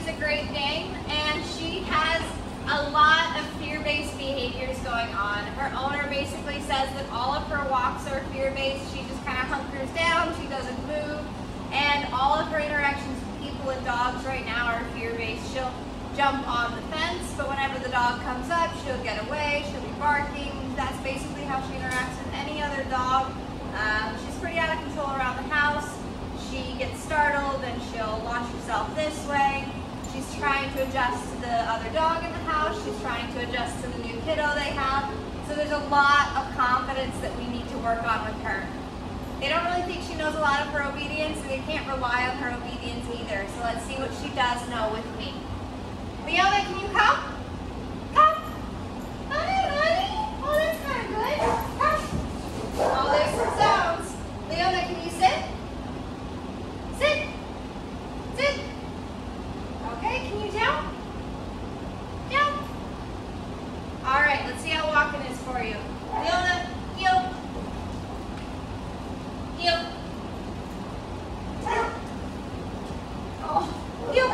is a great name, and she has a lot of fear-based behaviors going on. Her owner basically says that all of her walks are fear-based. She just kind of hunkers down, she doesn't move, and all of her interactions with people and dogs right now are fear-based. She'll jump on the fence, but whenever the dog comes up, she'll get away, she'll be barking. That's basically how she interacts with any other dog. She's pretty out of control around the house. She gets startled and she'll launch herself this way. She's trying to adjust to the other dog in the house. She's trying to adjust to the new kiddo they have. So there's a lot of confidence that we need to work on with her. They don't really think she knows a lot of her obedience, and they can't rely on her obedience either. So let's see what she does know with me. Leona, can you come? Come. Hi, buddy. Oh, that's kind of good. Come. Oh, there's some sounds. Leona, can you sit? Sit. Sit. Okay, can you jump? Jump. All right, let's see how walking is for you. Leona, heel. Heel. Oh, heel.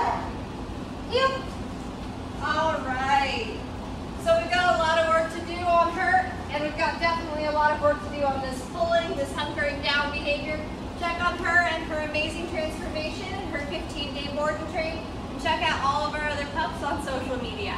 Heel. All right. So we've got a lot of work to do on her, and we've got definitely a lot of work to do on this pulling, this hunkering down behavior. Check on her and her amazing transformation and her 15-day board and train. Check out all of our other pups on social media.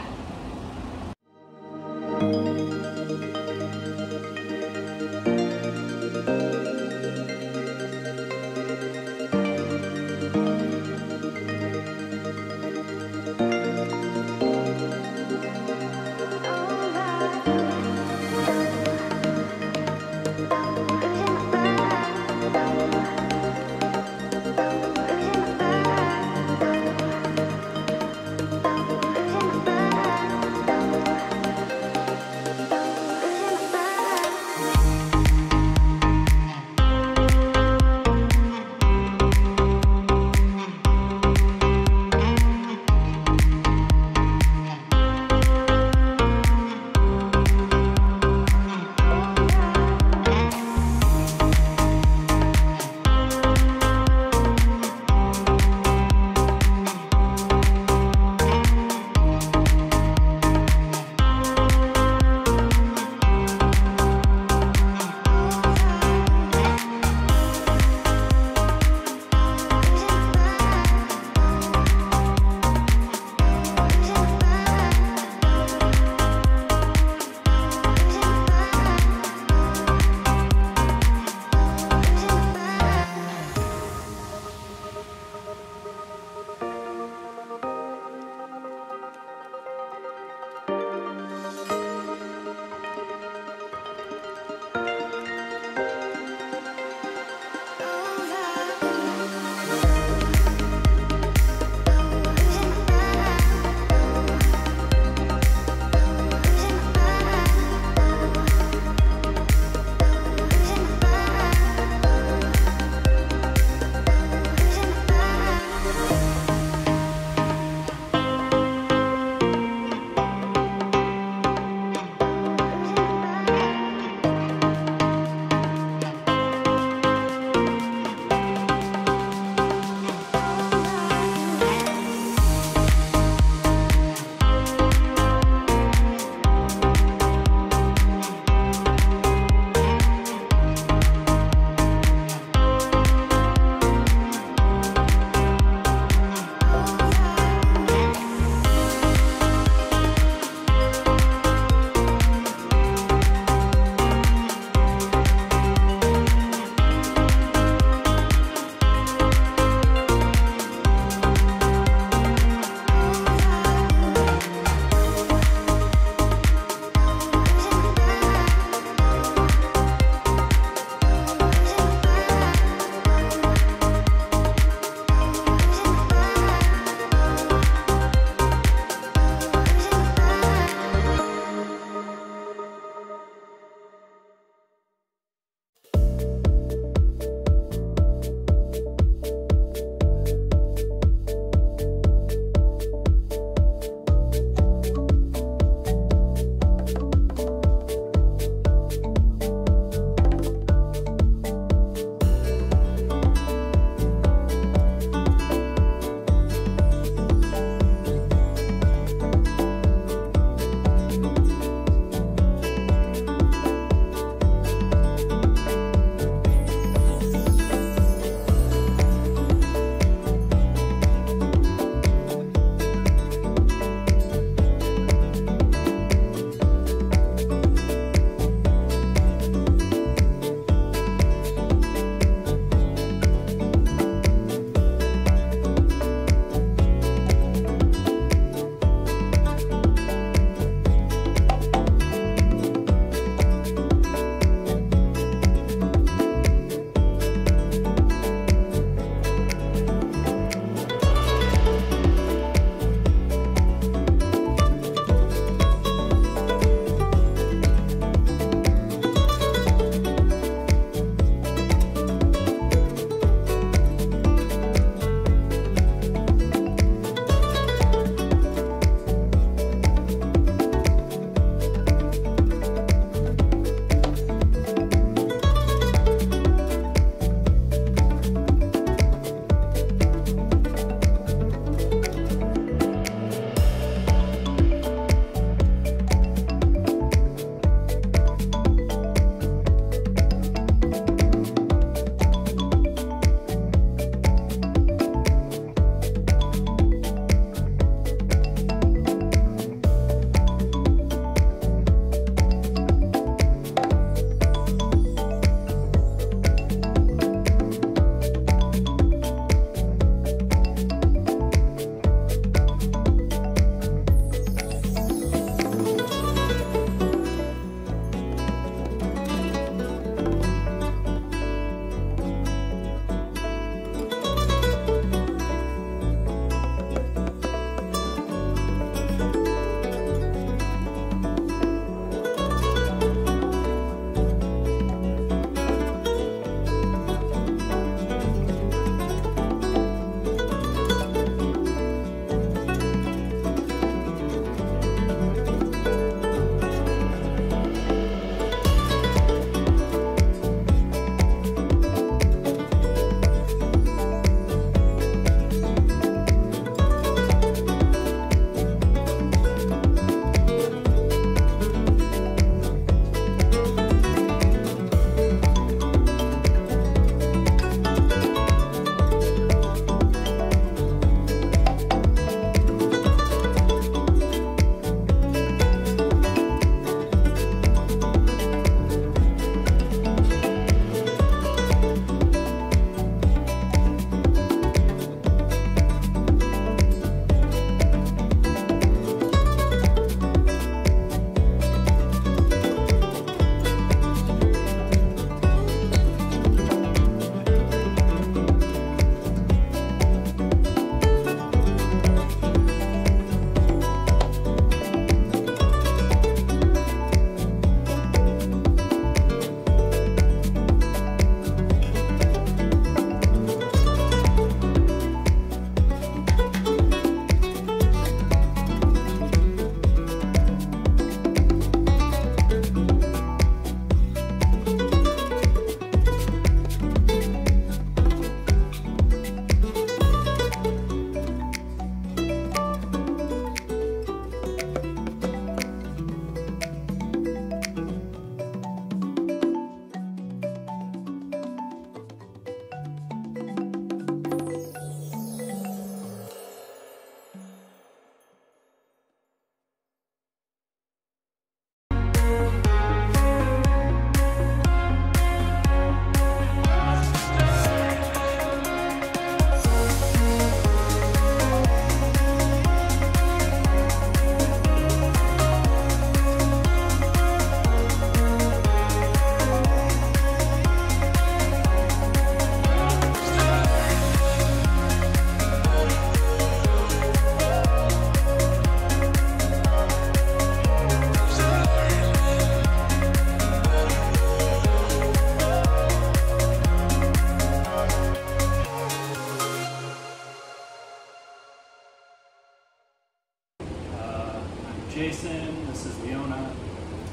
Jason, this is Leona.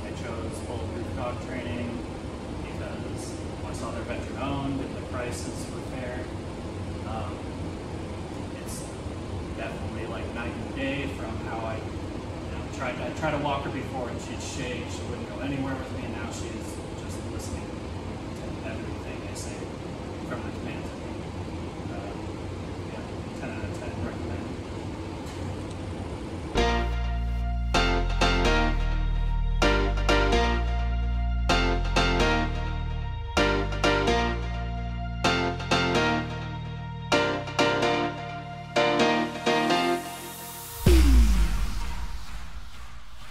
I chose Bulletproof Dog Training because I saw they're veteran owned and the prices were fair. It's definitely like night and day from how I tried to walk her before and she'd shake, she wouldn't go anywhere with me, and now she's